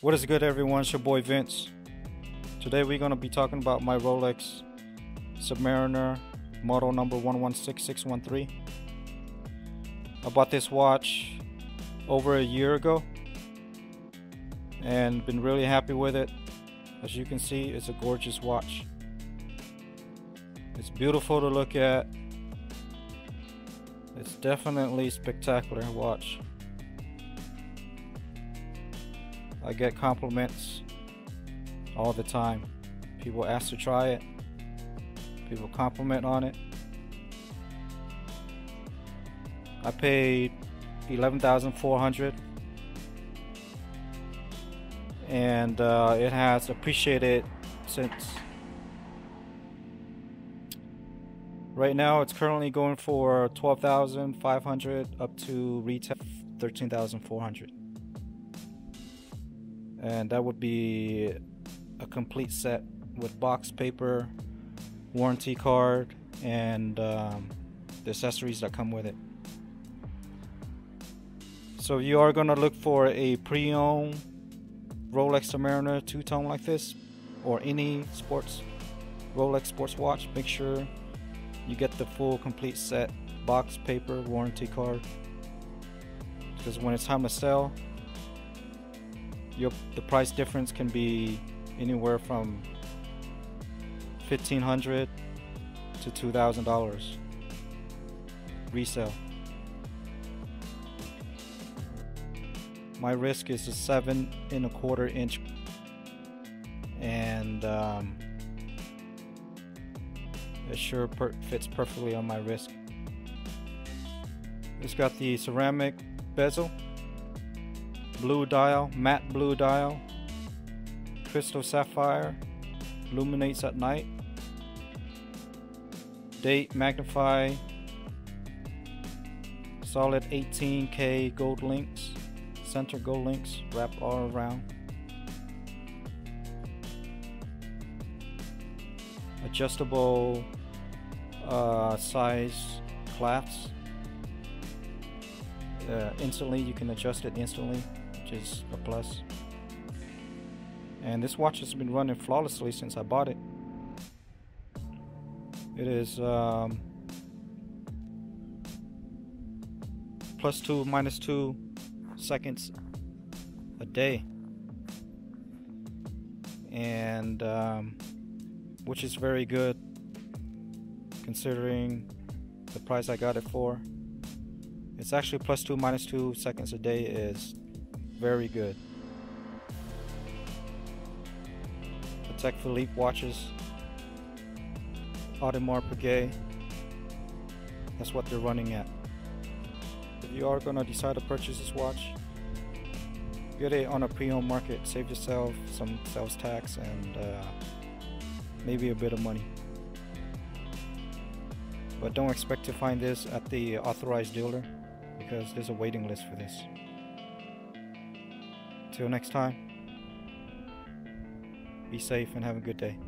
What is good, everyone? It's your boy Vince. Today we're going to be talking about my Rolex Submariner model number 116613. I bought this watch over a year ago and been really happy with it. As you can see, it's a gorgeous watch. It's beautiful to look at. It's definitely a spectacular watch. I get compliments all the time. People ask to try it. People compliment on it. I paid $11,400, and it has appreciated since. Right now, it's currently going for $12,500 up to retail $13,400. And that would be a complete set with box, paper, warranty card, and the accessories that come with it. So you are going to look for a pre-owned Rolex Submariner two-tone like this, or any sports Rolex sports watch. Make sure you get the full complete set, box, paper, warranty card, because when it's time to sell, the price difference can be anywhere from $1,500 to $2,000 resale. My wrist is a 7.25 inch, and it sure fits perfectly on my wrist. It's got the ceramic bezel, blue dial, matte blue dial, crystal sapphire, illuminates at night, date, magnify, solid 18K gold links, center gold links wrapped all around, adjustable size clasps. Instantly, you can adjust it instantly, which is a plus. And this watch has been running flawlessly since I bought it. It is plus 2 minus 2 seconds a day, and which is very good considering the price I got it for. It's actually plus 2 minus 2 seconds a day is very good. Patek Philippe watches, Audemars Piguet, that's what they're running at. If you are going to decide to purchase this watch, get it on a pre-owned market. Save yourself some sales tax and maybe a bit of money. But don't expect to find this at the authorized dealer, because there's a waiting list for this. Till next time, be safe and have a good day.